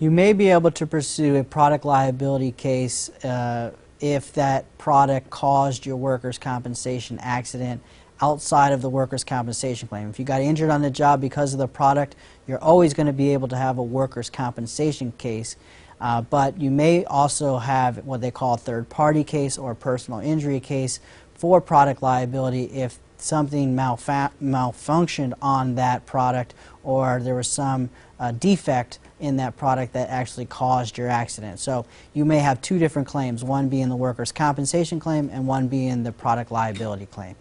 You may be able to pursue a product liability case if that product caused your workers' compensation accident outside of the workers' compensation claim. If you got injured on the job because of the product, you're always going to be able to have a workers' compensation case, but you may also have what they call a third-party case or a personal injury case for product liability if something malfunctioned on that product or there was some defect in that product that actually caused your accident. So you may have two different claims, one being the workers' compensation claim and one being the product liability claim.